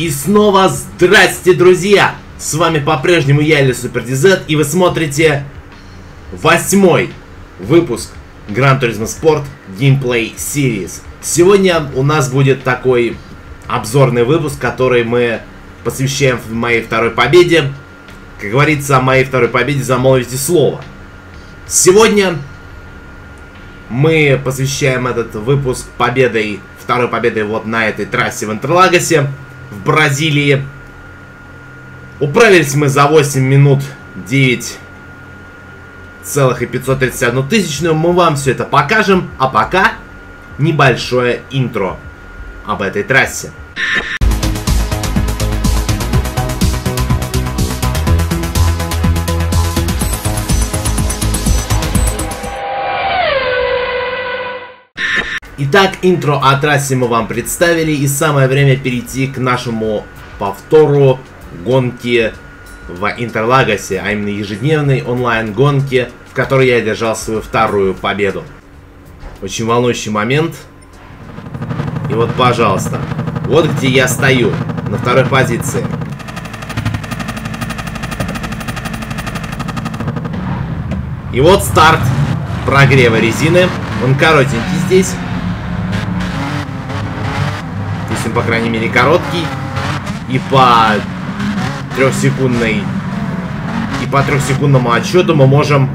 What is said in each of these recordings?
И снова здрасте, друзья! С вами по-прежнему я, LeSuperDZ, и вы смотрите 8-й выпуск Gran Turismo Sport Gameplay Series. Сегодня у нас будет такой обзорный выпуск, который мы посвящаем моей второй победе. Как говорится, о моей второй победе замолвите слово. Сегодня мы посвящаем этот выпуск второй победой вот на этой трассе в Интерлагосе, в Бразилии. Управились мы за 8 минут 9,531. Мы вам все это покажем, а пока небольшое интро об этой трассе. Итак, интро о трассе мы вам представили, и самое время перейти к нашему повтору гонки в Интерлагосе, а именно ежедневной онлайн-гонки, в которой я одержал свою вторую победу. Очень волнующий момент. И вот, пожалуйста, вот где я стою, на второй позиции. И вот старт прогрева резины. Он коротенький здесь. По крайней мере короткий, и по трехсекундному отсчету мы можем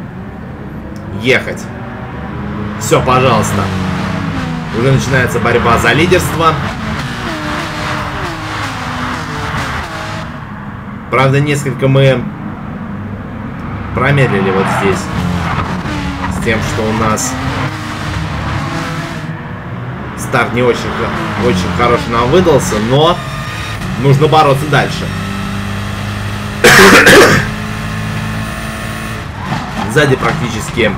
ехать. Все, пожалуйста, уже начинается борьба за лидерство. Правда, несколько мы промедлили вот здесь с тем, что у нас старт не очень хороший нам выдался, но нужно бороться дальше. Сзади практически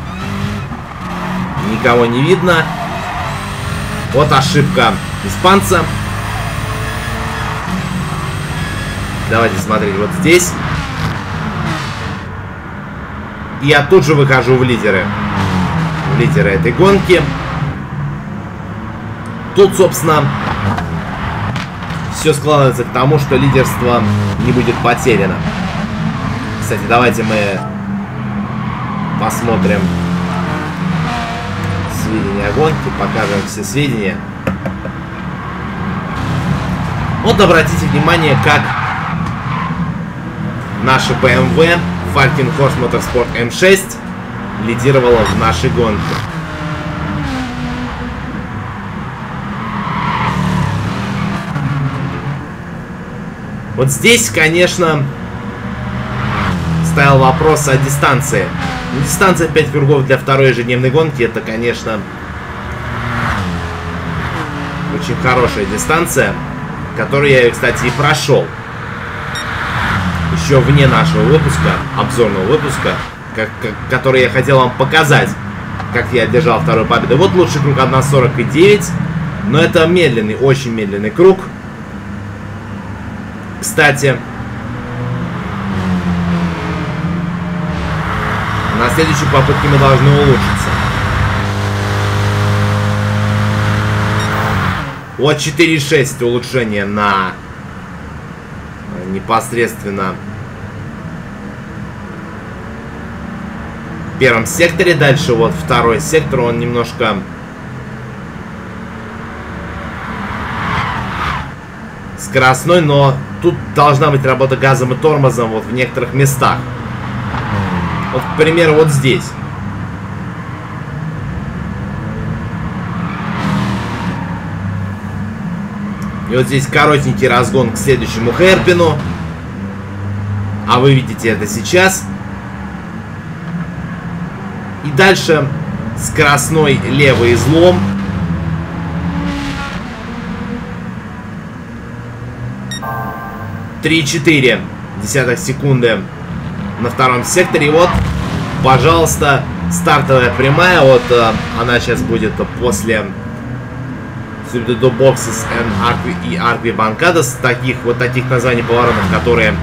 никого не видно. Вот ошибка испанца. Давайте смотреть вот здесь. И я тут же выхожу в лидеры. В лидеры этой гонки. Тут, собственно, все складывается к тому, что лидерство не будет потеряно. Кстати, давайте мы посмотрим сведения о гонке, покажем все сведения. Вот обратите внимание, как наша BMW Walkenhorst Motorsport M6 лидировала в нашей гонке. Вот здесь, конечно, стоял вопрос о дистанции. Дистанция 5 кругов для второй ежедневной гонки — это, конечно, очень хорошая дистанция, которую я, кстати, и прошел. Еще вне нашего выпуска, обзорного выпуска, который я хотел вам показать, как я одержал вторую победу. Вот лучший круг 1.49, но это медленный, очень медленный круг. Кстати, на следующей попытке мы должны улучшиться. Вот 4.6 улучшение на непосредственно первом секторе. Дальше вот второй сектор, он немножко скоростной, но тут должна быть работа газом и тормозом вот в некоторых местах. Вот, к примеру, вот здесь. И вот здесь коротенький разгон к следующему херпину. А вы видите это сейчас. И дальше скоростной левый излом. ,4 секунды на втором секторе. И вот, пожалуйста, стартовая прямая. Вот она сейчас будет после Subdubboxes и Arquibancadas, вот таких названий поворотов, которые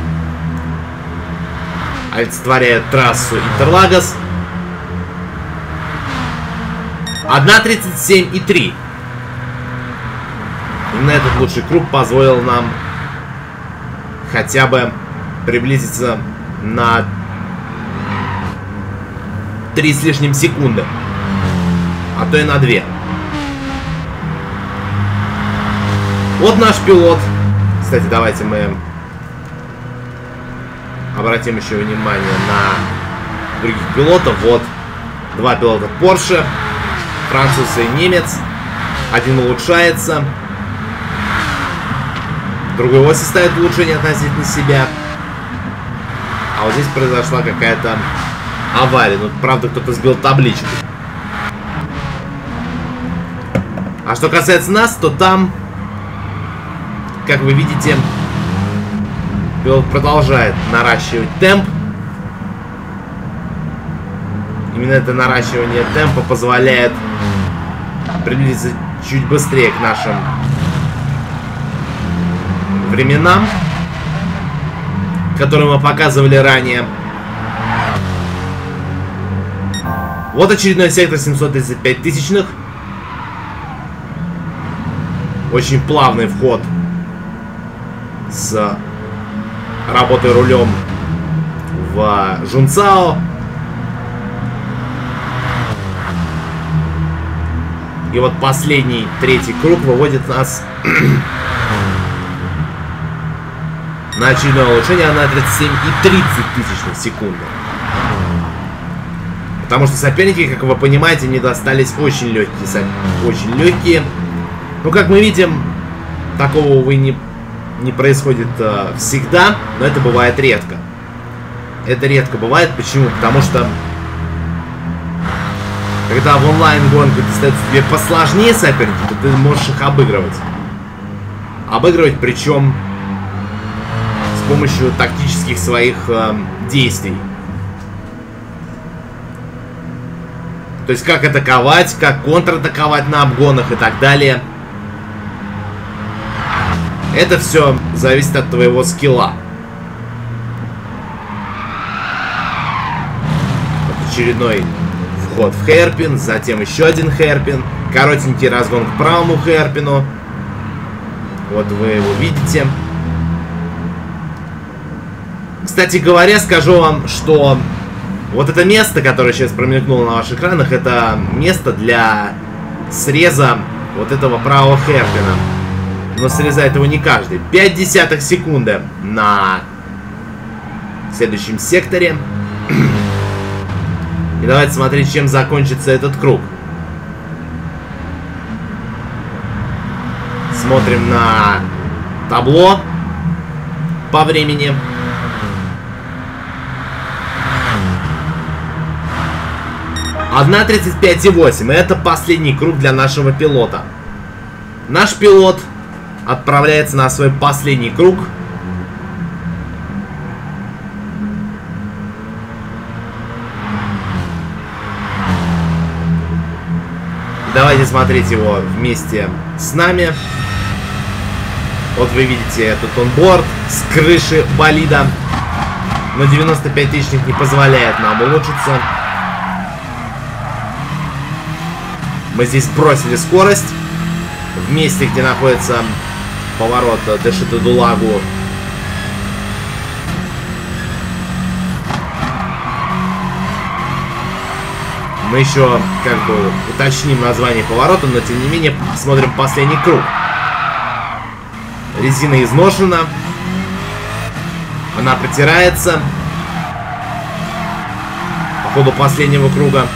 олицетворяют трассу Интерлагос. 1.37.3. Именно этот лучший круг позволил нам хотя бы приблизиться на 3 с лишним секунды, а то и на 2. Вот наш пилот. Кстати, давайте мы обратим еще внимание на других пилотов. Вот два пилота Porsche, француз и немец. Один улучшается, другой его составит улучшение относительно себя. А вот здесь произошла какая-то авария. Ну, правда, кто-то сбил табличку. А что касается нас, то там, как вы видите, пилот продолжает наращивать темп. Именно это наращивание темпа позволяет приблизиться чуть быстрее к нашим временам, которые мы показывали ранее. Вот очередной сектор 735 тысячных. Очень плавный вход с работой рулем в Жунцао. И вот последний, третий круг выводит нас на очередное улучшение на 37,30 секунды. Потому что соперники, как вы понимаете, мне достались очень легкие. Очень легкие. Ну, как мы видим, такого, увы, не происходит всегда, но это бывает редко. Это редко бывает. Почему? Потому что когда в онлайн-гонке достается тебе посложнее соперники, то ты можешь их обыгрывать. Обыгрывать, причем с помощью тактических своих действий. То есть как атаковать, как контратаковать на обгонах и так далее. Это все зависит от твоего скилла. Вот очередной вход в хейрпин, затем еще один хейрпин. Коротенький разгон к правому хейрпину. Вот вы его видите. Кстати говоря, скажу вам, что вот это место, которое сейчас промелькнуло на ваших экранах, это место для среза вот этого правого херпина. Но срезает его не каждый. 0,5 секунды на следующем секторе. И давайте смотреть, чем закончится этот круг. Смотрим на табло по времени. Одна 35,8. Это последний круг для нашего пилота. Наш пилот отправляется на свой последний круг. Давайте смотреть его вместе с нами. Вот вы видите этот онборд с крыши болида. Но 95 тысячных не позволяет нам улучшиться. Мы здесь бросили скорость. В месте, где находится поворот Дешитадулагу. Мы еще как бы уточним название поворота, но тем не менее посмотрим последний круг. Резина изношена. Она протирается по ходу последнего круга.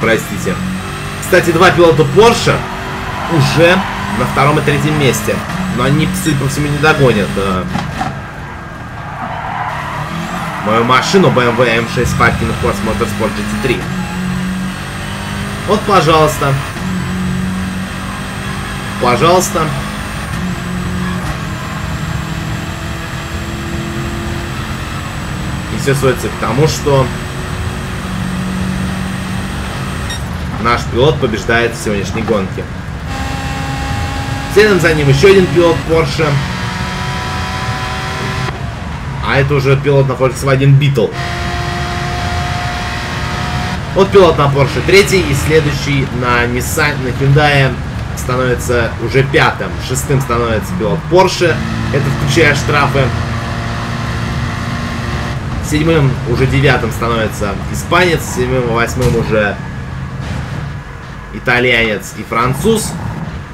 Простите. Кстати, два пилота Porsche уже на 2-м и 3-м месте. Но они, судя по всему, не догонят мою машину BMW M6 Walkenhorst Motorsport GT3. Вот, пожалуйста. Пожалуйста. И все сводится к тому, что наш пилот побеждает в сегодняшней гонке. Следом за ним еще один пилот Porsche. А это уже пилот на Volkswagen Beetle. Вот пилот на Porsche третий, и следующий на Nissan, на Hyundai становится уже пятым. Шестым становится пилот Porsche, это включая штрафы. Седьмым, уже девятым становится испанец, седьмым и восьмым уже итальянец и француз,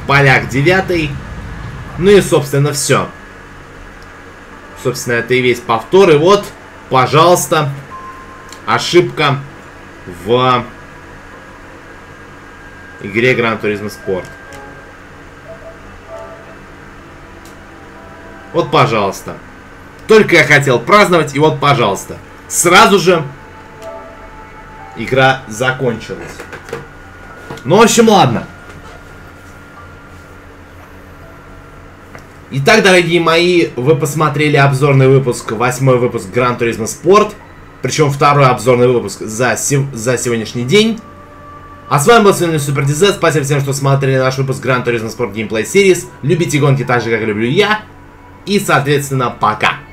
поляк девятый. Ну и, собственно, все. Собственно, это и весь повтор. И вот, пожалуйста, ошибка в игре Gran Turismo Sport. Вот, пожалуйста. Только я хотел праздновать, и вот, пожалуйста. Сразу же игра закончилась. Ну, в общем, ладно. Итак, дорогие мои, вы посмотрели обзорный выпуск, 8-й выпуск Gran Turismo Sport. Причем второй обзорный выпуск за сегодняшний день. А с вами был сегодня LeSuperDZ. Спасибо всем, что смотрели наш выпуск Gran Turismo Sport Gameplay Series. Любите гонки так же, как люблю я. И, соответственно, пока.